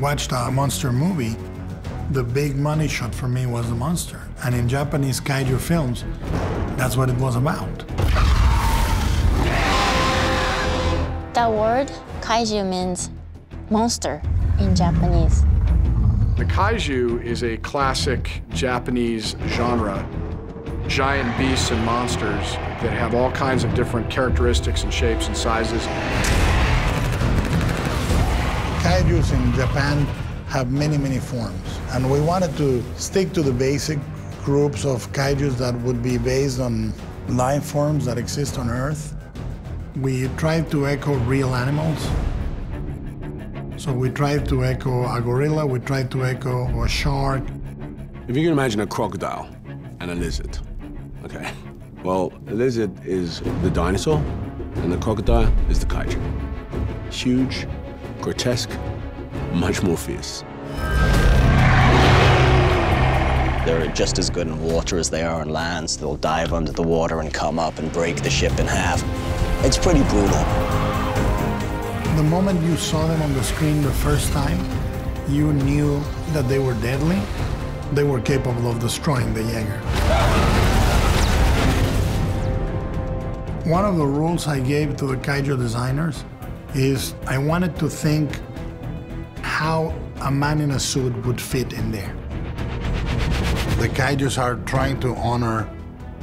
watched a monster movie, the big money shot for me was the monster. And in Japanese kaiju films, that's what it was about. That word, kaiju, means monster in Japanese. The kaiju is a classic Japanese genre. Giant beasts and monsters that have all kinds of different characteristics and shapes and sizes. Kaijus in Japan have many, many forms. And we wanted to stick to the basic groups of kaijus that would be based on life forms that exist on Earth. We tried to echo real animals. So we tried to echo a gorilla, we tried to echo a shark. If you can imagine a crocodile and a lizard, okay. Well, a lizard is the dinosaur, and the crocodile is the kaiju. Huge, grotesque, much more fierce. They're just as good in water as they are on land, so they'll dive under the water and come up and break the ship in half. It's pretty brutal. The moment you saw them on the screen the first time, you knew that they were deadly. They were capable of destroying the Jaeger. One of the rules I gave to the kaiju designers is I wanted to think how a man in a suit would fit in there. The kaijus are trying to honor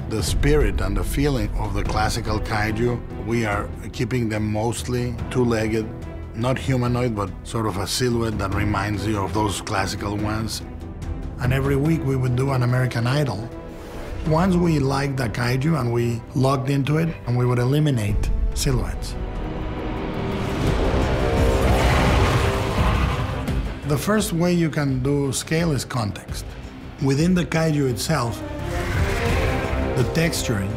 the spirit and the feeling of the classical kaiju. We are keeping them mostly two-legged, not humanoid, but sort of a silhouette that reminds you of those classical ones. And every week we would do an American Idol. Once we liked the kaiju and we logged into it, and we would eliminate silhouettes. The first way you can do scale is context. Within the kaiju itself, the texturing,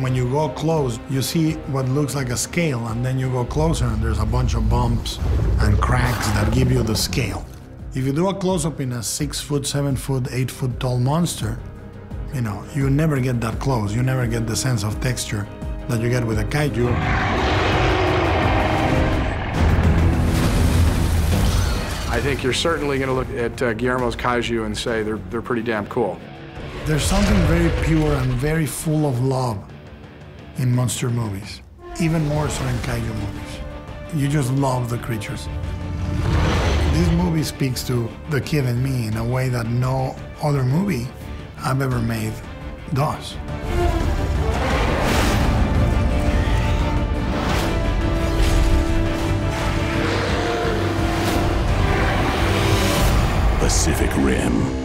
when you go close, you see what looks like a scale, and then you go closer and there's a bunch of bumps and cracks that give you the scale. If you do a close-up in a 6 foot, 7 foot, 8 foot tall monster, you know, you never get that close. You never get the sense of texture that you get with a kaiju. I think you're certainly going to look at Guillermo's kaiju and say they're pretty damn cool. There's something very pure and very full of love in monster movies, even more so in kaiju movies. You just love the creatures. This movie speaks to the kid in me in a way that no other movie I've ever made does. Pacific Rim.